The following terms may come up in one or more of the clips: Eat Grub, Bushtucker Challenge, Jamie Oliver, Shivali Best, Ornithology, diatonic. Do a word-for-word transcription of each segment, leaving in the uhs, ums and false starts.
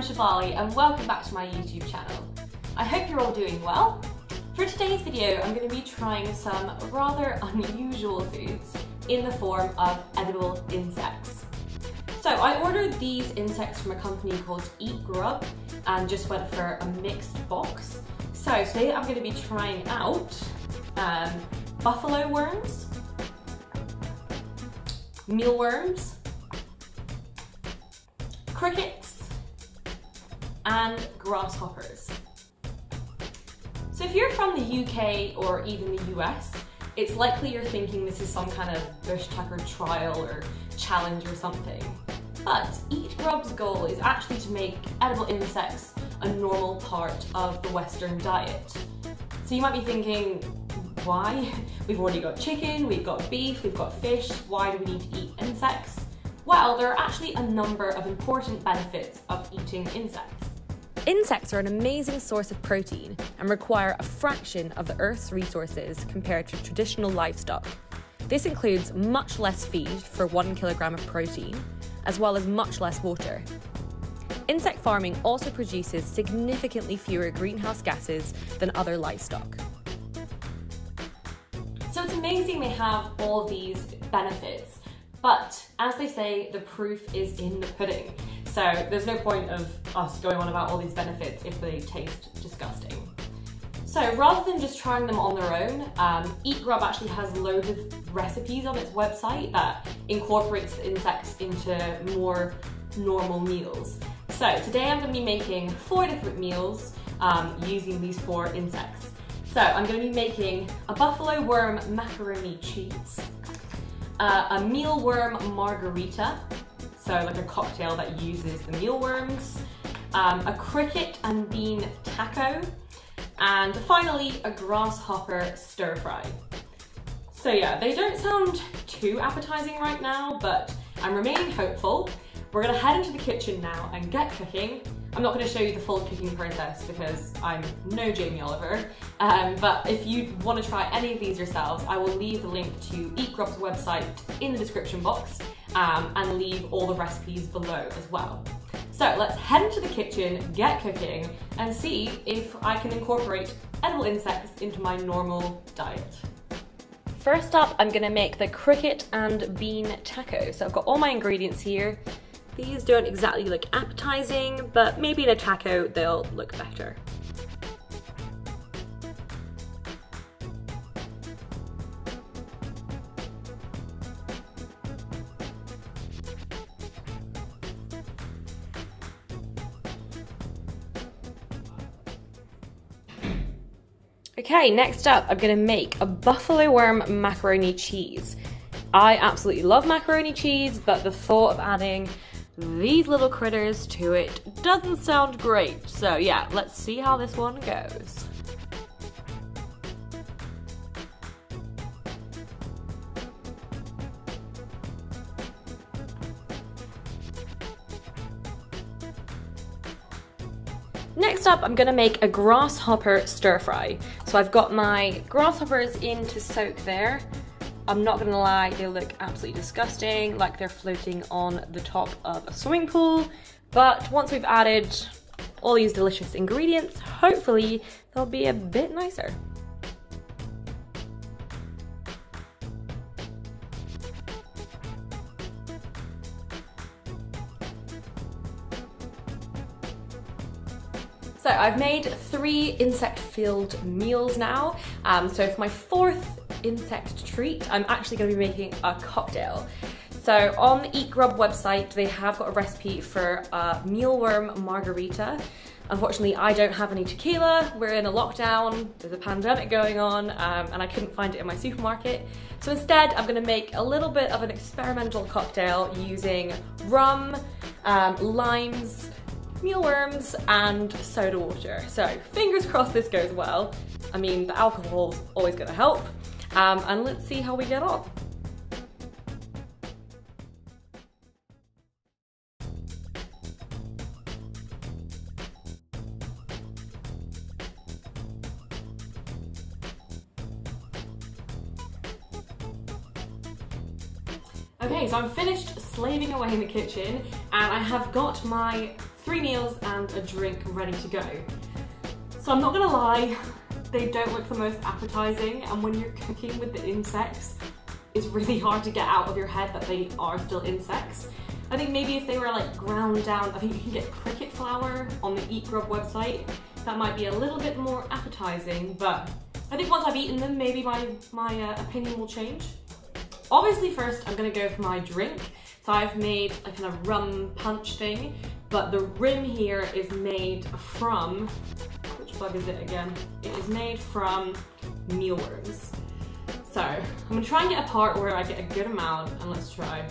I'm Shivali and welcome back to my YouTube channel. I hope you're all doing well. For today's video, I'm going to be trying some rather unusual foods in the form of edible insects. So I ordered these insects from a company called Eat Grub and just went for a mixed box. So today I'm going to be trying out um, buffalo worms, mealworms, crickets, and grasshoppers. So if you're from the U K or even the U S, it's likely you're thinking this is some kind of bush tucker trial or challenge or something. But Eat Grub's goal is actually to make edible insects a normal part of the Western diet. So you might be thinking, why? We've already got chicken, we've got beef, we've got fish, why do we need to eat insects? Well, there are actually a number of important benefits of eating insects. Insects are an amazing source of protein and require a fraction of the Earth's resources compared to traditional livestock. This includes much less feed for one kilogram of protein, as well as much less water. Insect farming also produces significantly fewer greenhouse gases than other livestock. So it's amazing they have all these benefits, but as they say, the proof is in the pudding. So there's no point of us going on about all these benefits if they taste disgusting. So rather than just trying them on their own, um, Eat Grub actually has loads of recipes on its website that incorporates the insects into more normal meals. So today I'm going to be making four different meals um, using these four insects. So I'm going to be making a buffalo worm macaroni cheese, uh, a mealworm margarita, so like a cocktail that uses the mealworms, um, a cricket and bean taco, and finally a grasshopper stir fry. So yeah, they don't sound too appetizing right now, but I'm remaining hopeful. We're going to head into the kitchen now and get cooking. I'm not going to show you the full cooking process because I'm no Jamie Oliver, um, but if you want to try any of these yourselves, I will leave the link to Eat Grub's website in the description box um, and leave all the recipes below as well. So let's head into the kitchen, get cooking, and see if I can incorporate edible insects into my normal diet. First up, I'm going to make the cricket and bean taco. So I've got all my ingredients here. These don't exactly look appetizing, but maybe in a taco they'll look better. Okay, next up I'm going to make a buffalo worm macaroni cheese. I absolutely love macaroni cheese, but the thought of adding these little critters to it doesn't sound great. So yeah, let's see how this one goes. Next up, I'm gonna make a grasshopper stir fry. So I've got my grasshoppers in to soak there. I'm not gonna lie, they look absolutely disgusting, like they're floating on the top of a swimming pool. But once we've added all these delicious ingredients, hopefully they'll be a bit nicer. So I've made three insect-filled meals now. Um, so for my fourth insect treat, I'm actually going to be making a cocktail. So on the Eat Grub website, they have got a recipe for a mealworm margarita. Unfortunately, I don't have any tequila. We're in a lockdown, there's a pandemic going on, um, and I couldn't find it in my supermarket. So instead, I'm going to make a little bit of an experimental cocktail using rum, um, limes, mealworms, and soda water. So fingers crossed this goes well. I mean, the alcohol's always going to help. Um, and let's see how we get on. Okay, so I'm finished slaving away in the kitchen and I have got my three meals and a drink ready to go. So I'm not gonna lie, they don't look the most appetizing, and when you're cooking with the insects, it's really hard to get out of your head that they are still insects. I think maybe if they were like ground down, I think you can get cricket flour on the Eat Grub website. That might be a little bit more appetizing, but I think once I've eaten them, maybe my, my uh, opinion will change. Obviously first I'm gonna go for my drink. So I've made a kind of rum punch thing, but the rim here is made from, which bug is it again? It is made from mealworms. So I'm gonna try and get a part where I get a good amount, and let's try.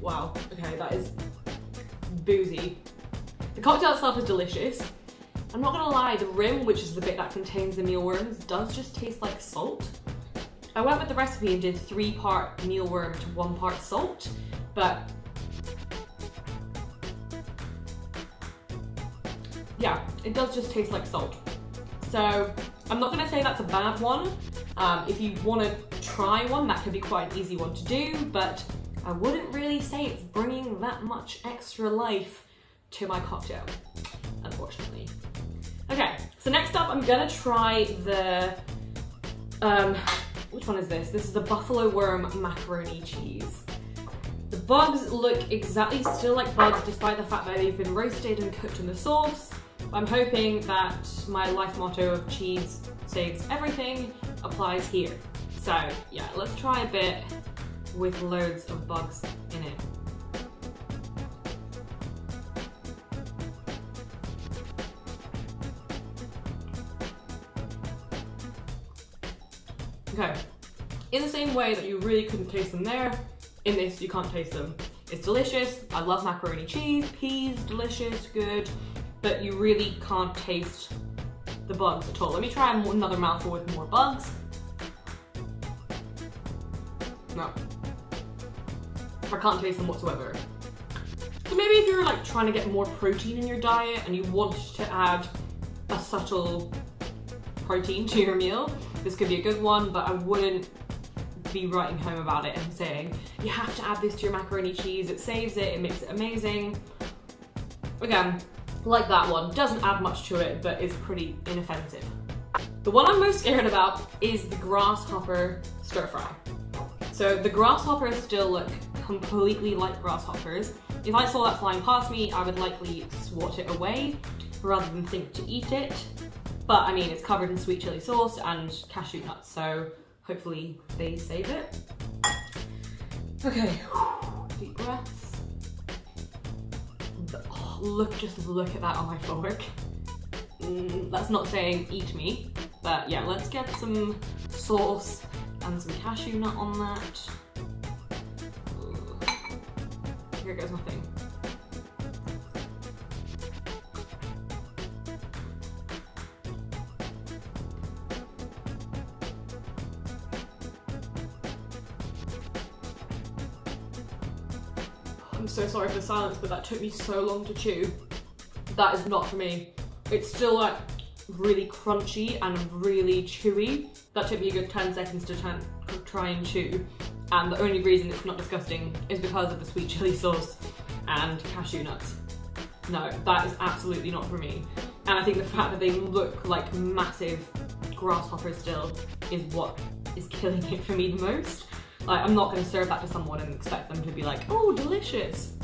Wow, okay, that is boozy. The cocktail itself is delicious. I'm not gonna lie, the rim, which is the bit that contains the mealworms, does just taste like salt. I went with the recipe and did three part mealworm to one part salt, but yeah, it does just taste like salt. So I'm not gonna say that's a bad one. Um, if you wanna try one, that could be quite an easy one to do, but I wouldn't really say it's bringing that much extra life to my cocktail, unfortunately. Okay, so next up I'm gonna try the, um, which one is this? This is the buffalo worm macaroni cheese. The bugs look exactly still like bugs despite the fact that they've been roasted and cooked in the sauce. I'm hoping that my life motto of cheese saves everything applies here. So yeah, let's try a bit with loads of bugs in it. Okay, in the same way that you really couldn't taste them there, in this you can't taste them. It's delicious, I love macaroni cheese, peas, delicious, good, but you really can't taste the bugs at all. Let me try another mouthful with more bugs. No, I can't taste them whatsoever. So maybe if you're like trying to get more protein in your diet and you want to add a subtle protein to your meal, this could be a good one, but I wouldn't be writing home about it and saying, you have to add this to your macaroni cheese, it saves it, it makes it amazing. Again, like that one, doesn't add much to it, but it's pretty inoffensive. The one I'm most scared about is the grasshopper stir fry. So the grasshoppers still look completely like grasshoppers. If I saw that flying past me, I would likely swat it away rather than think to eat it. But I mean, it's covered in sweet chili sauce and cashew nuts, so hopefully they save it. Okay, deep breaths. Oh, look, just look at that on my fork. Mm, that's not saying eat me, but yeah, let's get some sauce and some cashew nut on that. Ooh. Here goes nothing. I'm so sorry for the silence, but that took me so long to chew. That is not for me. It's still like really crunchy and really chewy. That took me a good ten seconds to try and chew. And the only reason it's not disgusting is because of the sweet chili sauce and cashew nuts. No, that is absolutely not for me. And I think the fact that they look like massive grasshoppers still is what is killing it for me the most. Like, I'm not gonna serve that to someone and expect them to be like, oh, delicious.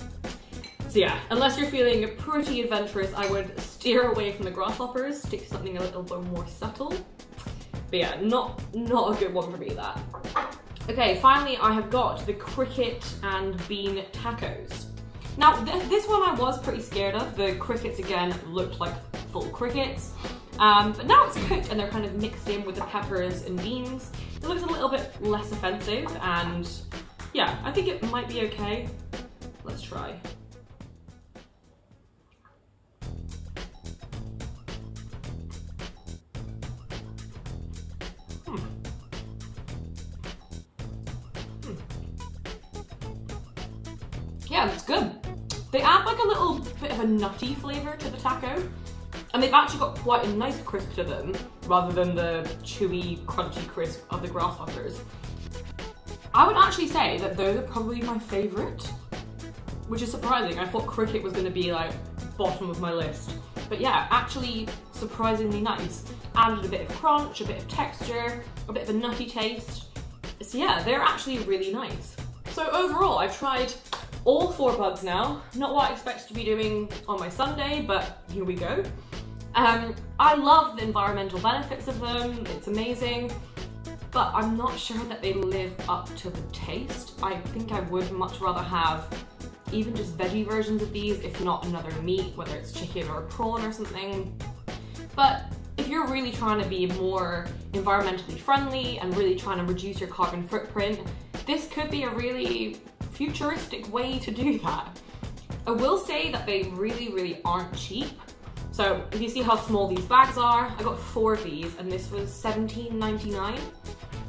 So yeah, unless you're feeling pretty adventurous, I would steer away from the grasshoppers, stick to something a little bit more subtle. But yeah, not, not a good one for me, that. Okay, finally I have got the cricket and bean tacos. Now, th this one I was pretty scared of. The crickets, again, looked like full crickets. Um, but now it's cooked and they're kind of mixed in with the peppers and beans. It looks a little bit less offensive, and yeah, I think it might be okay. Let's try. Hmm. Hmm. Yeah, it's good. They add like a little bit of a nutty flavour to the taco, and they've actually got quite a nice crisp to them, rather than the chewy, crunchy crisp of the grasshoppers. I would actually say that those are probably my favourite, which is surprising. I thought cricket was going to be like bottom of my list, but yeah, actually surprisingly nice. Added a bit of crunch, a bit of texture, a bit of a nutty taste. So yeah, they're actually really nice. So overall, I've tried all four bugs now. Not what I expect to be doing on my Sunday, but here we go. Um, I love the environmental benefits of them, it's amazing, but I'm not sure that they live up to the taste. I think I would much rather have even just veggie versions of these, if not another meat, whether it's chicken or prawn or something. But if you're really trying to be more environmentally friendly and really trying to reduce your carbon footprint, this could be a really futuristic way to do that. I will say that they really, really aren't cheap. So if you see how small these bags are, I got four of these and this was seventeen ninety-nine.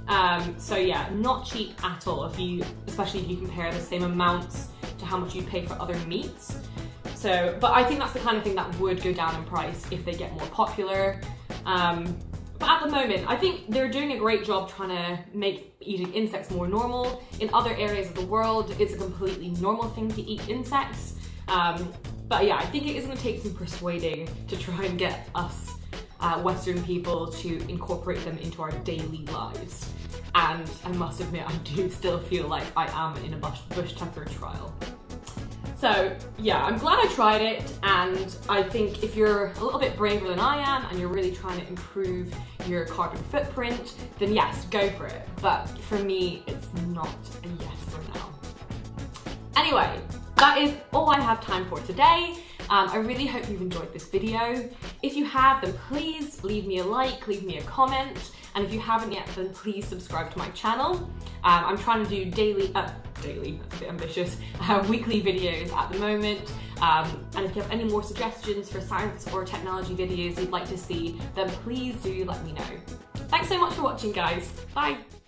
Um, so yeah, not cheap at all, if you, especially if you compare the same amounts to how much you pay for other meats. So, but I think that's the kind of thing that would go down in price if they get more popular. Um, but at the moment, I think they're doing a great job trying to make eating insects more normal. In other areas of the world, it's a completely normal thing to eat insects. Um, But yeah, I think it is going to take some persuading to try and get us uh, Western people to incorporate them into our daily lives. And I must admit, I do still feel like I am in a bush, bush tucker trial. So yeah, I'm glad I tried it, and I think if you're a little bit braver than I am and you're really trying to improve your carbon footprint, then yes, go for it. But for me, it's not a yes for now. Anyway, that is all I have time for today. Um, I really hope you've enjoyed this video. If you have, then please leave me a like, leave me a comment, and if you haven't yet, then please subscribe to my channel. Um, I'm trying to do daily, uh, daily, that's a bit ambitious, uh, weekly videos at the moment, um, and if you have any more suggestions for science or technology videos you'd like to see, then please do let me know. Thanks so much for watching, guys. Bye.